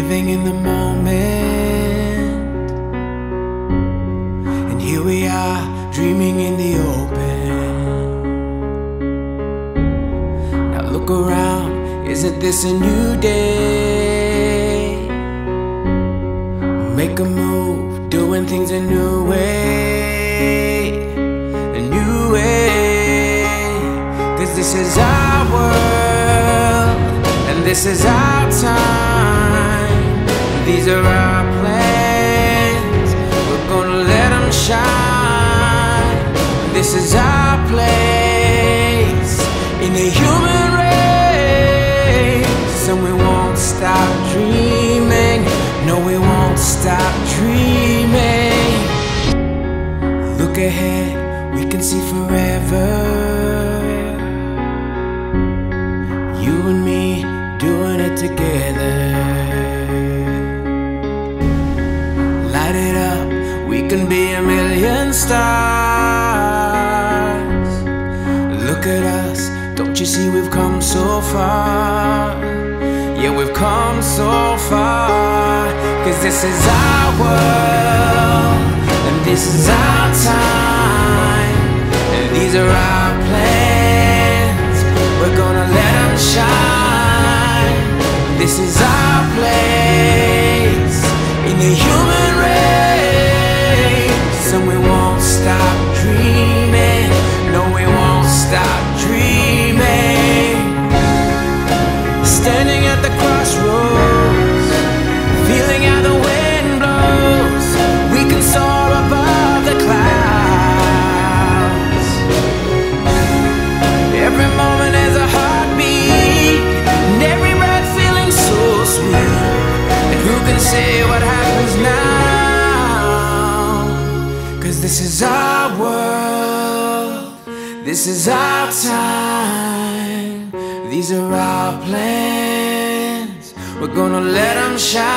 living in the moment, and here we are dreaming in the open. Now look around, isn't this a new day? Make a move, doing things a new way, a new way. 'Cause this is our world, and this is our time. These are our plans, we're gonna let them shine. This is our place in the human race, and we won't stop dreaming. No, we won't stop dreaming. Look ahead, we can see forever. You and me doing it together. Light it up, we can be a million stars. Look at us, don't you see we've come so far? Yeah, we've come so far. 'Cause this is our world, and this is our time, and these are our plans, we're gonna let them shine. This is our place in the human race, and we won't stop dreaming. No, we won't stop dreaming. Standing at the crossroads, feeling how the wind blows, we can soar above the clouds. Every moment is a heartbeat, and every breath feeling so sweet. And who can say what happens now? 'Cause this is our world, this is our time, these are our plans, we're gonna let them shine.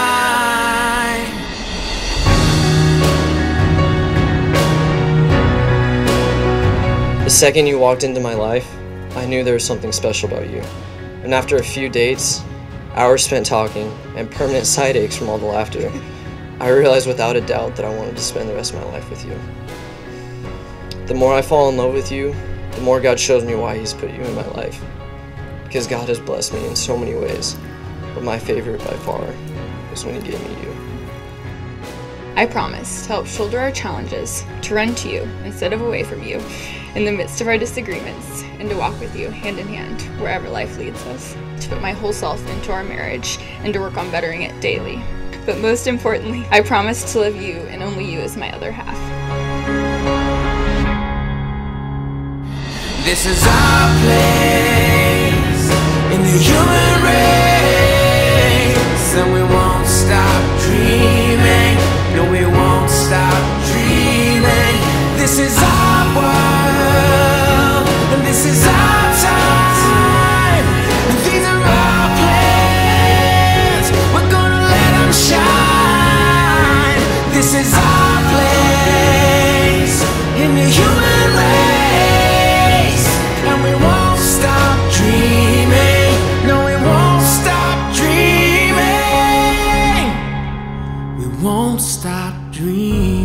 The second you walked into my life, I knew there was something special about you. And after a few dates, hours spent talking, and permanent side aches from all the laughter, I realized without a doubt that I wanted to spend the rest of my life with you. The more I fall in love with you, the more God shows me why He's put you in my life. Because God has blessed me in so many ways, but my favorite by far is when He gave me you. I promise to help shoulder our challenges, to run to you instead of away from you, in the midst of our disagreements, and to walk with you hand in hand wherever life leads us, to put my whole self into our marriage, and to work on bettering it daily. But most importantly, I promise to love you and only you as my other half. This is our place in the human race, and we won't stop dreaming. No, we won't stop dreaming. This is our world, and this is our time, and these are our plans. We're gonna let them shine. This is our place in the human race, and we won't stop dreaming. No, we won't stop dreaming. We won't stop dreaming.